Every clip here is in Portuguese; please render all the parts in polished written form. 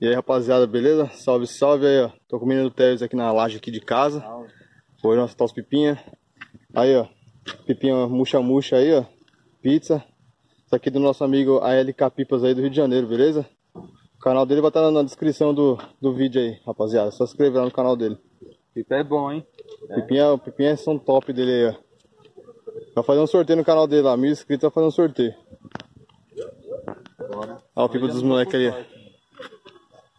E aí, rapaziada, beleza? Salve, salve aí, ó. Tô com o menino Tevez aqui na laje aqui de casa. Hoje nós tá os pipinha. Aí, ó. Pipinha murcha-murcha aí, ó. Pizza. Isso aqui é do nosso amigo ALK Pipas aí do Rio de Janeiro, beleza? O canal dele vai estar na descrição do vídeo aí, rapaziada. É só se inscrever lá no canal dele. Pipa é bom, hein? Pipinha são top dele aí, ó. Vai fazer um sorteio no canal dele lá, 1000 inscritos, vai fazer um sorteio. Bora. Olha o pipa dos moleques ali.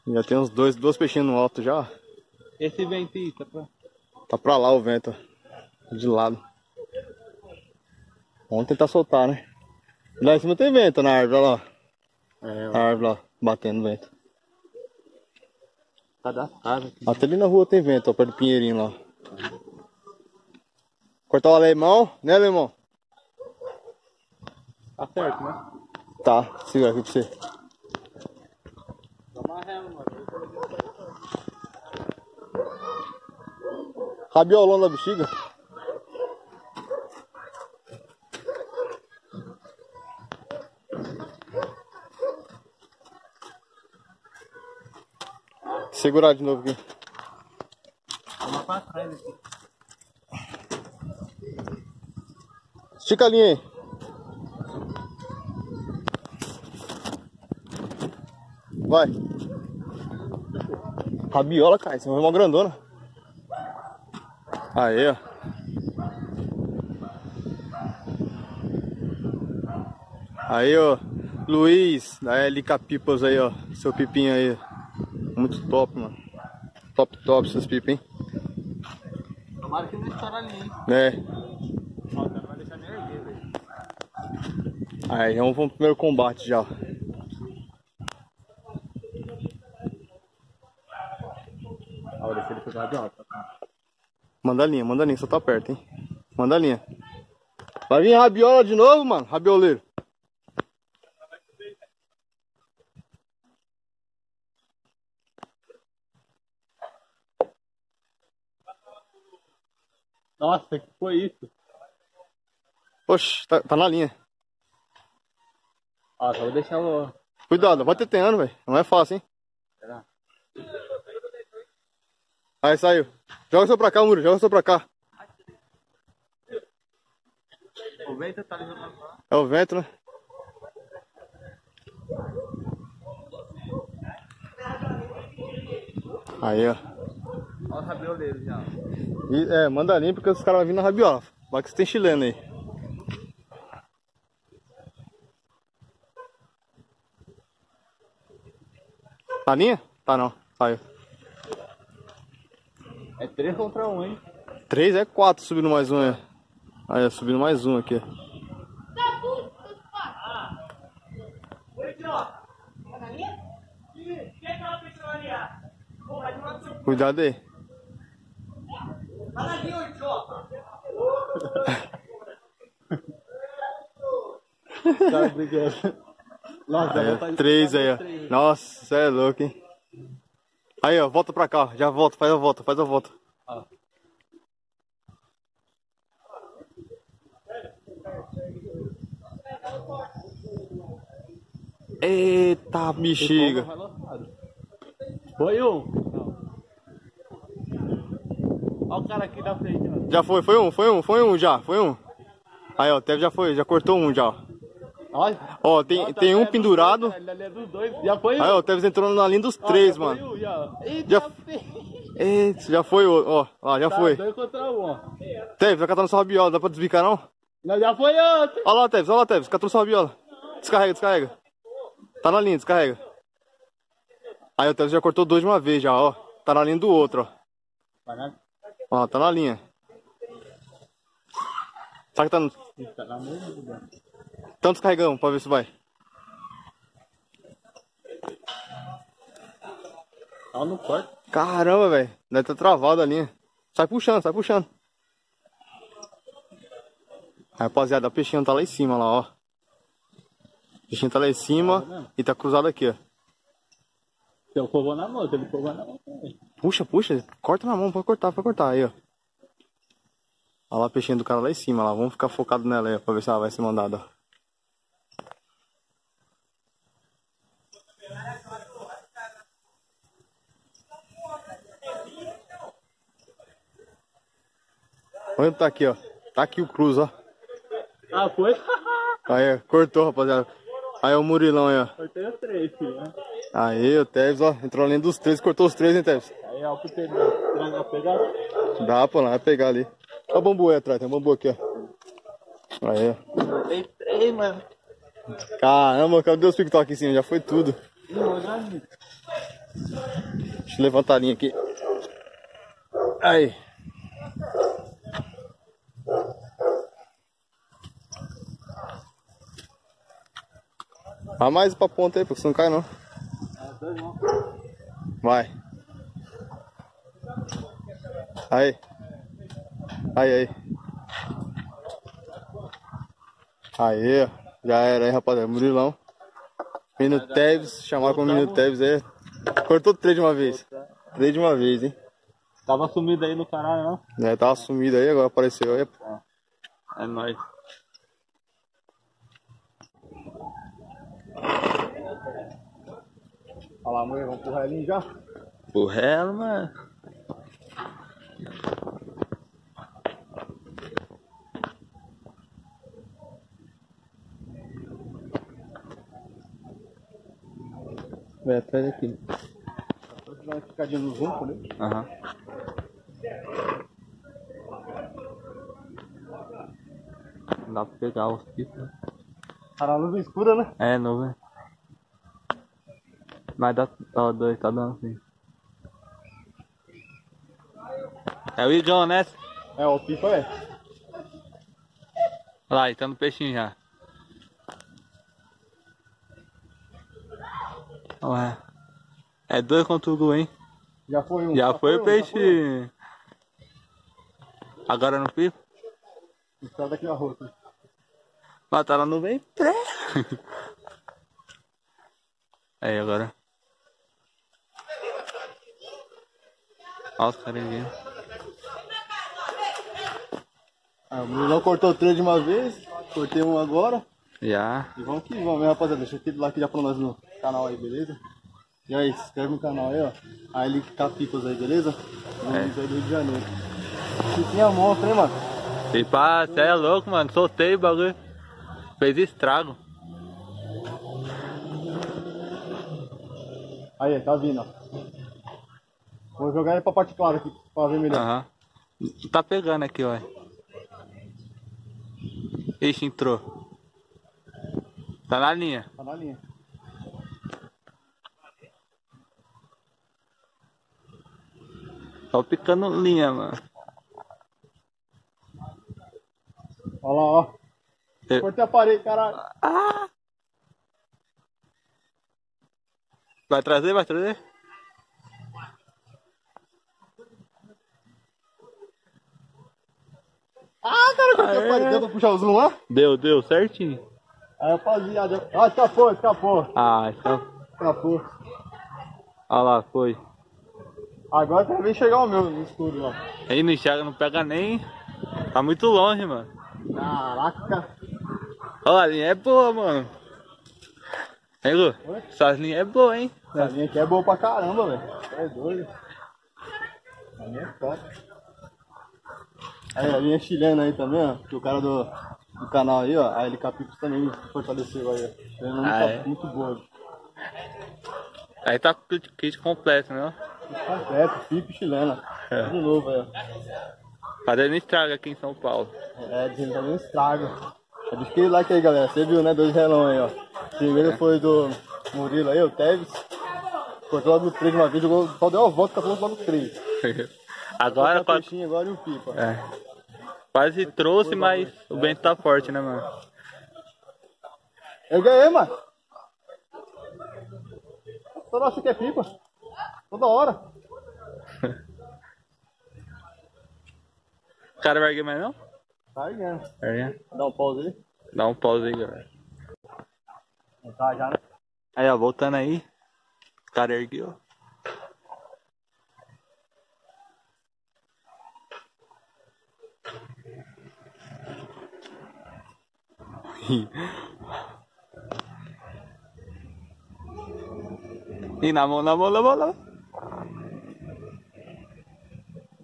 Já tem uns dois peixinhos no alto já. Esse vento aí, tá pra lá o vento, de lado. Vamos tentar soltar, né? Lá em cima tem vento na árvore, olha lá. A árvore lá, batendo vento. Tá da casa aqui. Até ali na rua tem vento, ó, perto do pinheirinho lá. Cortar o alemão, né, alemão? Tá certo, né? Tá, segura aqui pra você. Tá marrendo, mano. Rabiolão da bexiga. Segurar de novo aqui. Vamos pra trás aqui. Estica a linha aí. Vai. Rabiola, cara. Você vai ver uma grandona. Aí, ó. Aí, ó. Luiz, da ALK Pipas aí, ó. Seu pipinho aí. Muito top, mano. Top, top essas pipas, hein? Tomara que não estoura ali, hein? É. Aí, vamos pro primeiro combate já. Manda a linha, só tá perto, hein? Manda a linha. Vai vir rabiola de novo, mano, rabioleiro. Nossa, que foi isso? Oxe, tá na linha. Ah, só vou deixar o... Cuidado, vai teteando, velho. Não é fácil, hein? Será? Aí, saiu. Joga só pra cá, Muro. Joga só pra cá. O vento tá ligando pra cá. É o vento, né? Aí, ó. Olha o rabioleiro já. E, manda a linha porque os caras vão vir na rabiola. Vai que você tem chileno aí. Tá linha? Tá não, saiu. É 3 contra 1, hein? 3 é 4 subindo mais um, é. Aí, é subindo mais um aqui. Cuidado aí. Nossa, aí, 3 aí, ó. Nossa, você é louco, hein? Aí, ó, volta pra cá, já volta, faz a volta, faz a volta. Ah. Eita, bexiga. Foi um. Olha o cara aqui da frente, ó. Já foi, foi um. Aí, ó, o Teve já foi, já cortou um já, ó. Ó, tem um pendurado. Aí, ó, o Tevez entrou na linha dos 3, mano. Já foi o outro, ó. Já foi. Tevez, vai catar nossa rabiola. Dá pra desbicar, não? Não, já foi outro. Olha lá, Tevez, catou nossa rabiola. Descarrega, descarrega. Tá na linha, descarrega. Aí, o Tevez já cortou 2 de uma vez, já, ó. Tá na linha do outro, ó. Ó, tá na linha. Será que tá no... Tá na mesma. Então descarregamos pra ver se vai. Tá no corte. Caramba, velho. Deve estar travado a linha. Sai puxando, sai puxando. Rapaziada, a peixinha tá lá em cima, lá, ó. A peixinha tá lá em cima e tá cruzado aqui, ó. Tem um fogo na mão, tem um fogo na mão também. Puxa, puxa. Corta na mão, pode cortar aí, ó. Olha lá a peixinha do cara lá em cima, lá. Vamos ficar focado nela aí, pra ver se ela vai ser mandada, ó. Olha onde tá aqui, ó. Tá aqui o cruz, ó. Ah, foi? Aí, cortou, rapaziada. Aí o Murilão aí, ó. Cortei os três, filho. Aí, o Tevez, ó. Entrou além dos três, cortou os três, hein, Tevez? Aí, ó, pro Tevez. Dá pra pegar? Dá, pô, lá vai pegar ali. Olha o bambu aí atrás, tem um bambu aqui, ó. Aí, ó. Cortei três, mano. Caramba, cadê os pico aqui em cima? Já foi tudo. Deixa eu levantar a linha aqui. Aí. Vai mais pra ponta aí, porque você não cai não. Vai. Aí. Aí, aí. Aí, ó. Já era aí, rapaziada, Murilão. Menino Tevez, chamar com o menino Tevez aí. Cortou três de uma vez. Três de uma vez, hein. Tava sumido aí no caralho, não? É, tava sumido aí, agora apareceu aí. É nóis. Olha lá, mãe, vamos pro relinho já? Pro relo, mano. Vai atrás aqui. Vai ficar de luz ronco, né? Aham. Não dá pra pegar os picos, né? Era a luz escura, né? É, não, velho. Mas dá. Ó, dois, tá dando assim. É o Igão, né? É, o pipa é. Olha lá, ele tá no peixinho já. Ué. É dois contra o gol, hein? Já foi um. Já foi o peixe. Agora no pipa? Está daqui na rota. Mas tá lá no bem pré. Aí agora. Olha os carinhos. Ah, o Murilão cortou três de uma vez. Cortei um agora. Já. E vamos que vamos, rapaziada. Deixa aquele like já pra nós no canal aí, beleza? E aí, se inscreve no canal aí, ó. ALK Pipas aí, beleza? Vamos aí do Rio de Janeiro. Pipinha monstro, hein, mano? Pipa, cê é louco, mano. Soltei o bagulho. Fez estrago. Aí, tá vindo, ó. Vou jogar ele pra parte clara aqui, pra ver melhor. Aham. Tá pegando aqui, ó. Ixi, entrou. Tá na linha. Tá na linha. Só picando linha, mano. Olha lá, ó. Eu... Cortei a parede, caralho. Ah! Vai trazer, vai trazer. Ah, cara, cortei a parede. Deu pra puxar o zoom lá? Deu, deu, certinho. Aí, rapaziada. Ah, escapou, escapou. Ah, escapou. Olha lá, foi. Agora tá bem chegar o meu no escuro, ó. Aí não enxerga, não pega nem. Tá muito longe, mano. Caraca. Olha, a linha é boa, mano. Aí, Lu, essa linha é boa, hein? Essa linha aqui é boa pra caramba, velho. É doido. A linha é top. Aí, a linha chilena aí também, ó. Que o cara do canal aí, ó. A ALK Pipas também fortaleceu aí, ó. Ele não tá muito boa. Aí tá com o kit completo, né? Completo, pipa chilena. É. De novo, aí, ó. Fazendo estraga aqui em São Paulo. É, dizendo fazendo estraga. Deixa aquele like aí, galera. Você viu, né? Dois relão aí, ó. Primeiro foi do Murilo aí, o Tevez. Cortou logo três de uma vez, jogou, só deu uma volta, acabou logo três. Agora, quase. Peixinho agora e o pipa. É. Quase trouxe, mas o vento tá forte, né, mano? Eu ganhei, mano. Toda hora você quer pipa. Toda hora. O cara vai ganhar mais não? Vai ganhando. Vai ganhando. Dá um pause aí. Dá um pause aí, galera. Tá já, né? Aí, ó, voltando aí. O cara ergueu. E na mão, na mão, na mão, na mão.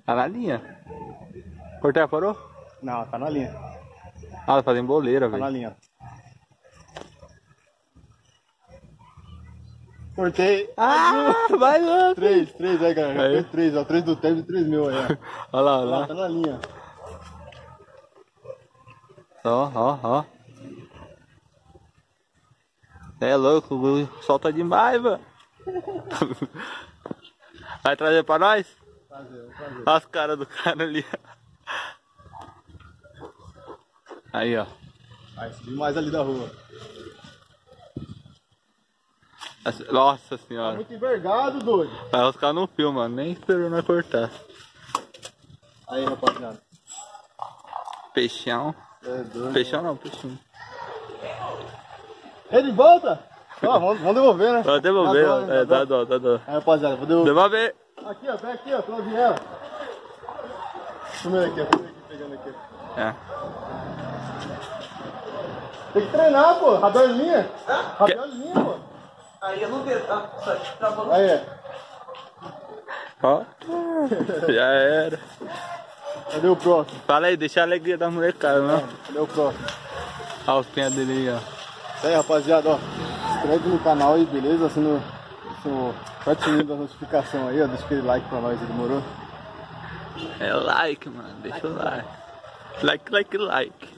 Tá na linha. Cortella parou? Não, tá na linha. Ah, ela tá fazendo boleira, velho. Tá na linha. Cortei. Ah, mais um. Três aí, galera. Já fez três, ó. Três do Tevez e 3 mil aí, ó. Olha lá, olha lá. Tá na linha. Ó, ó, ó. É louco, o sol tá demais, mano. Vai trazer pra nós? Vou trazer. Olha as caras do cara ali. Aí, ó. Vai subir mais ali da rua. Nossa senhora. Tá muito envergado, doido. Aí os caras não filmam, nem esperou nós cortar. Aí, rapaziada. Peixão. É doido. Peixão não, peixinho. Ele volta? Ó, vamos devolver, né? Vamos devolver, ó. É, dá dó, dá dó. Aí, rapaziada, vou devolver. Devolver. Aqui, ó, pega aqui, ó, pela viela. Primeiro aqui, ó. Primeiro aqui, pegando aqui. É. Tem que treinar, pô. Rabel de linha. Rabel de linha, pô. Aí eu não vejo, tá? Tá bom. Aí. Ó. Já era. Cadê o próximo? Fala aí, deixa a alegria da molecada, né? Cadê o próximo? Olha os pinhas dele aí, ó. Isso aí, rapaziada, ó, se inscreve no canal aí, beleza? Assina o sininho da notificação aí, ó, deixa aquele like pra nós, demorou? É like, mano, deixa o like. Like, like, like.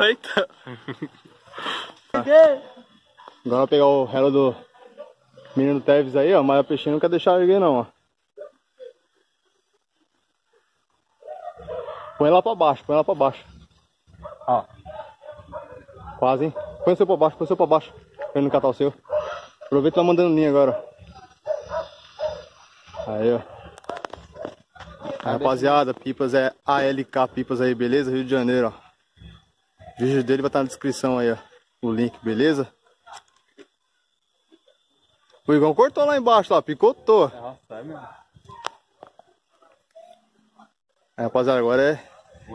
Eita! Agora vai pegar o relo do menino Tevez aí, ó, mas a peixinha não quer deixar ninguém não, ó. Põe lá pra baixo, põe lá pra baixo. Ó. Quase, hein? Põe o seu pra baixo, põe o seu pra baixo. Pra ele não catar o seu. Aproveita e tá mandando linha agora. Aí, ó. Aí, rapaziada, Pipas é ALK Pipas aí, beleza? Rio de Janeiro, ó. O vídeo dele vai estar na descrição aí, ó. O link, beleza? O Igão cortou lá embaixo, lá. Picotou. Nossa, é mesmo. Aí, rapaziada, agora é...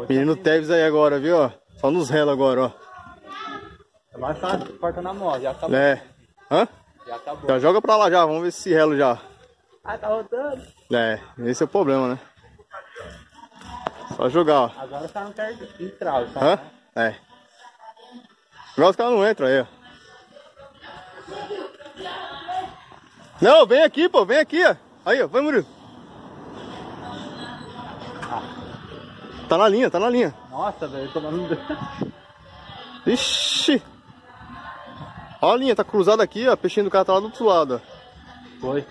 Menino Tevez aí agora, viu, ó? Só nos relos agora, ó. É mais fácil, corta na mão, já tá bom. É. Hã? Já tá bom. Já joga pra lá já, vamos ver se relo já. Ah, tá rodando? É, esse é o problema, né? Só jogar, ó. Agora os caras não querem entrar, sabe? Hã? É. Agora os caras não entram aí, ó. Não, vem aqui, pô, vem aqui, ó. Aí, ó, vai, Murilo. Tá na linha, tá na linha. Nossa, velho, tomando. Ixi! Olha a linha, tá cruzada aqui, ó. Peixinho do cara tá lá do outro lado, ó. Foi.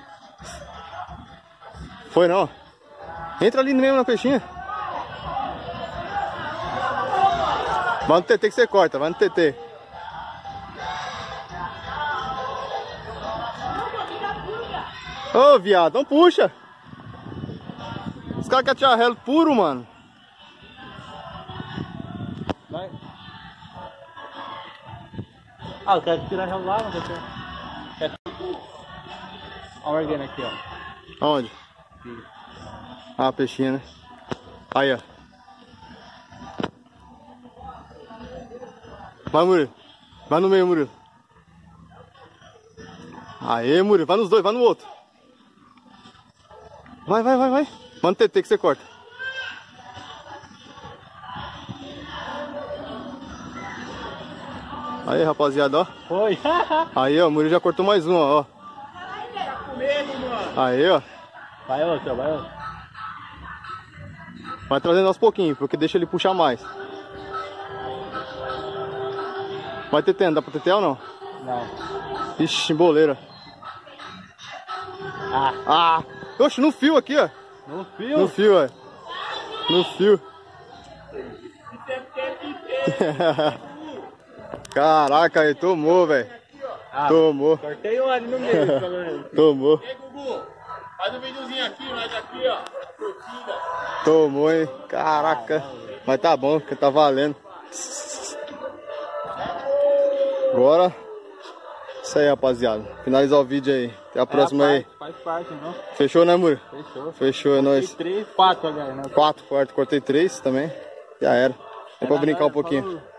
Foi não. Entra ali mesmo na peixinha. Vai no TT que você corta, vai no TT. Ô, viado, não puxa. Os caras querem tirar relo puro, mano. Vai. Ah, eu quero tirar relo lá, mas eu quero... Olha o organo aqui, ó. Aonde? Aqui. Ah, a peixinha, né? Aí, ó. Vai, Murilo. Vai no meio, Murilo. Aê, Murilo. Vai nos dois, vai no outro. Vai, vai, vai, vai. Manda o TT que você corta. Aí, rapaziada, ó. Foi. Aí, ó, o Murilo já cortou mais um, ó. Aí, ó. Vai outro, vai outro. Vai trazendo aos pouquinhos, porque deixa ele puxar mais. Vai tetendo, dá pra tetear ou não? Não. Ixi, boleira. Ah. Oxe, no fio aqui, ó. No fio? No fio, ó. No fio. Caraca, ele tomou, velho. Tomou. Cortei um ali no meio, pelo menos. Tomou. Ei, Gugu, faz um videozinho aqui, nós aqui, ó. Curtida. Tomou, hein? Caraca. Mas tá bom, porque tá valendo. Agora, isso aí, rapaziada. Finalizar o vídeo aí. Até a próxima aí. Faz parte, não? Fechou, né, Murilo? Fechou. Fechou, é nóis. Cortei 3, 4 agora, né? 4, cortei 3 também. Já era. É pra brincar um pouquinho.